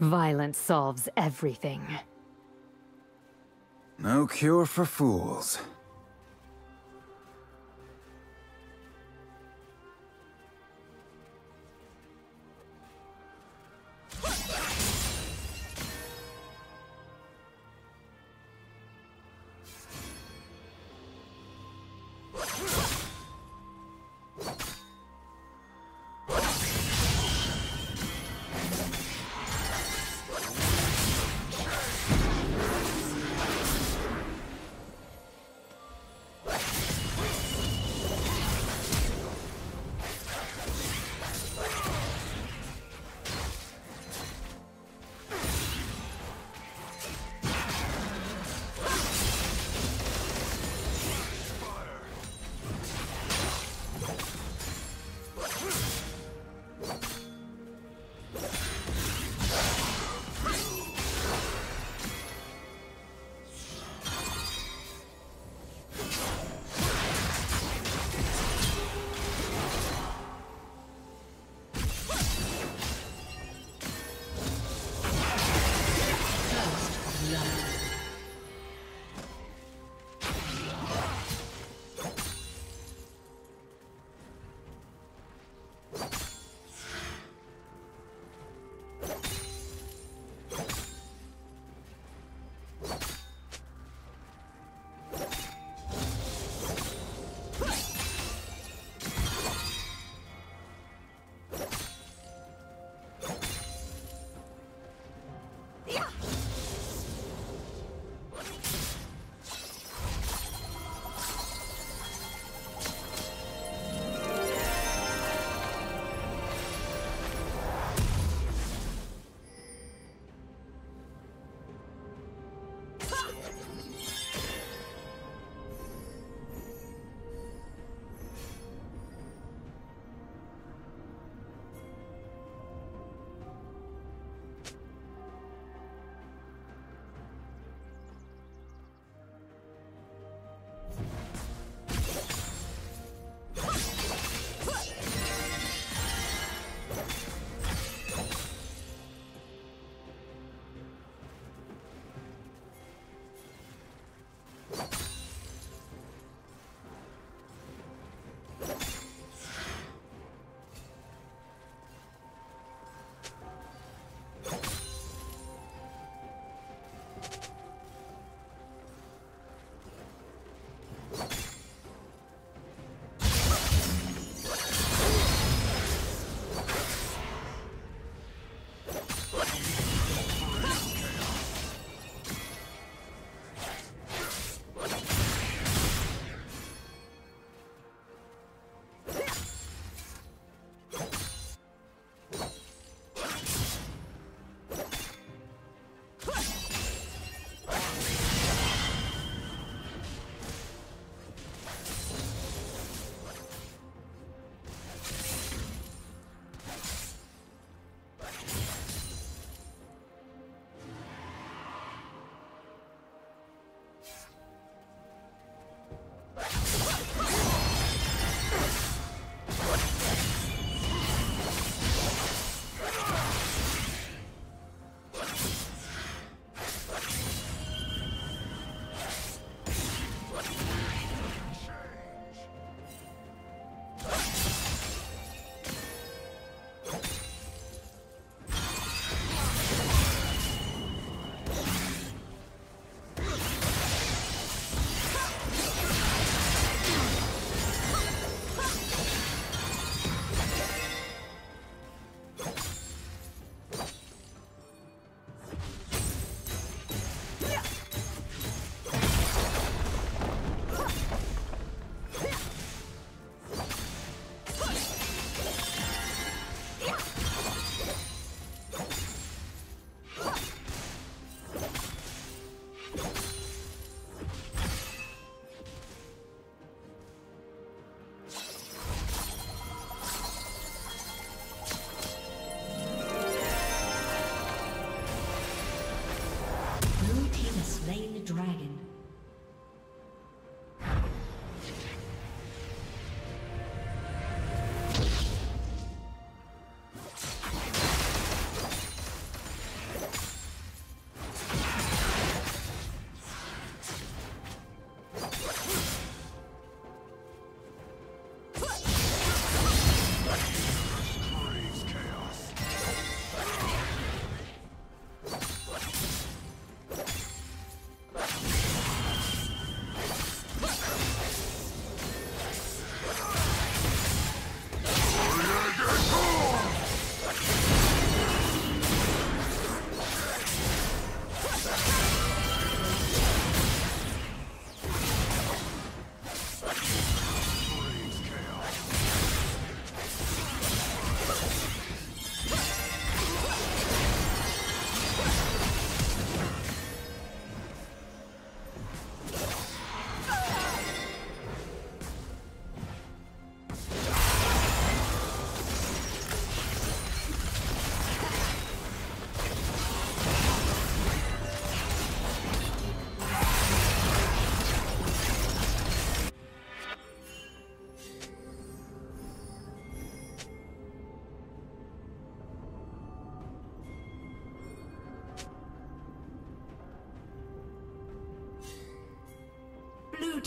Violence solves everything. No cure for fools.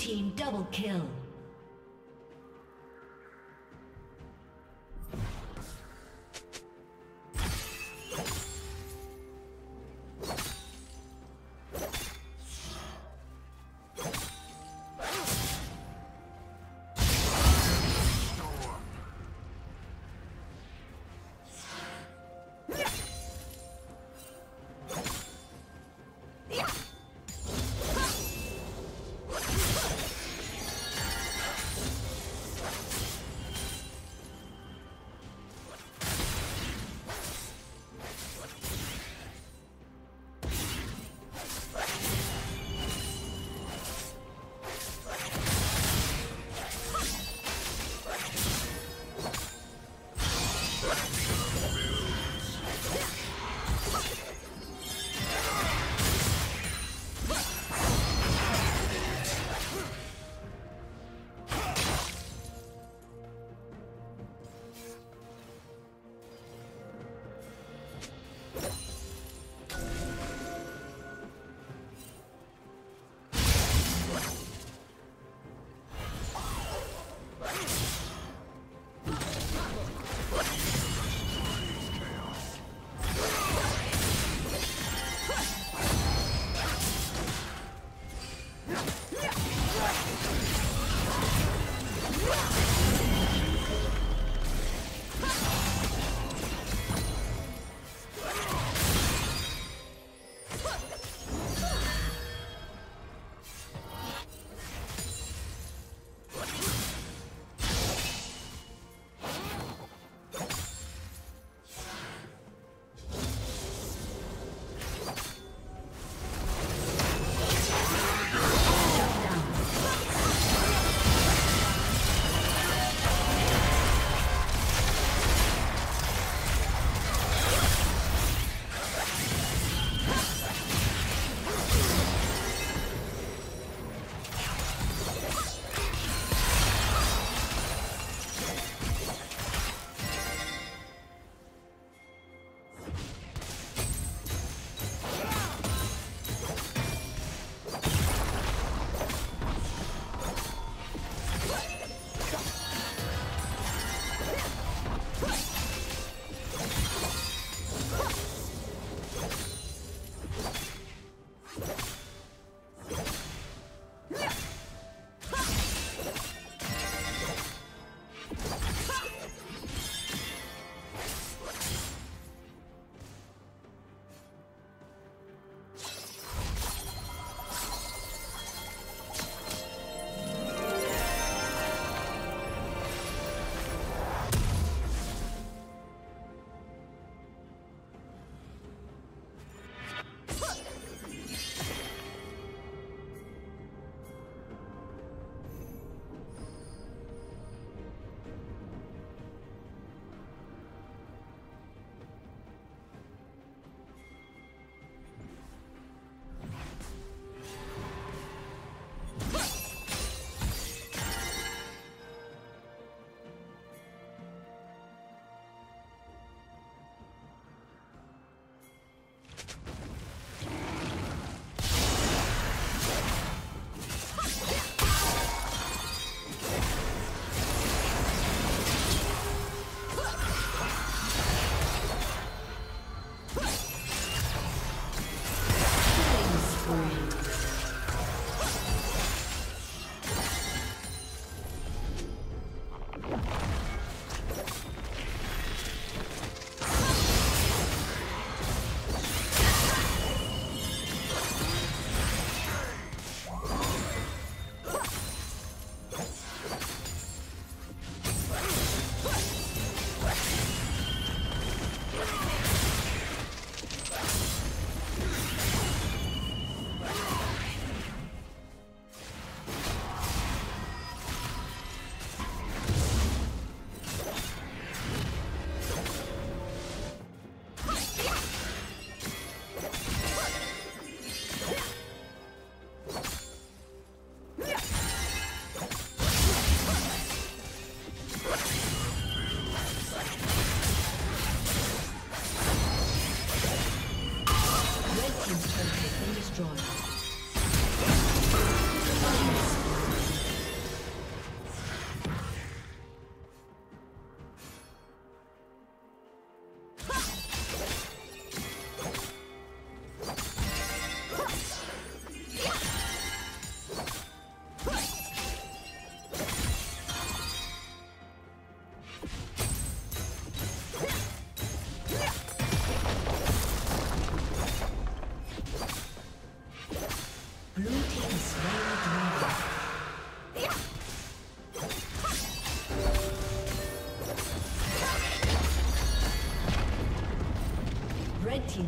team double kill.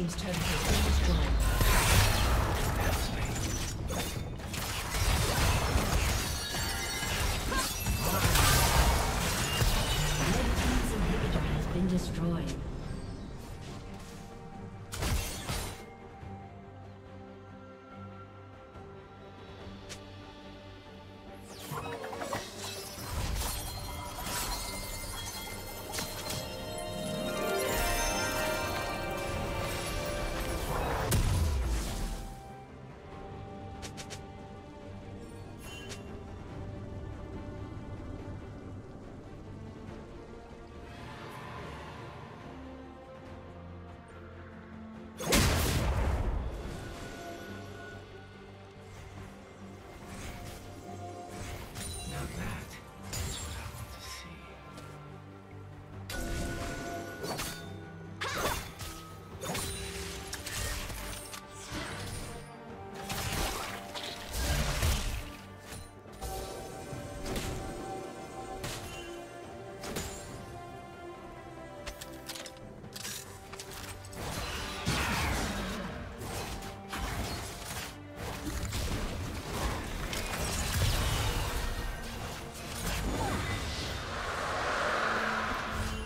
team's turret has been destroyed.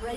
The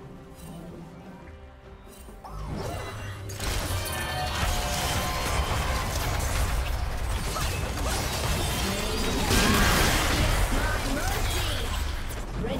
Red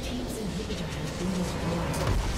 team's inhibitor has been destroyed.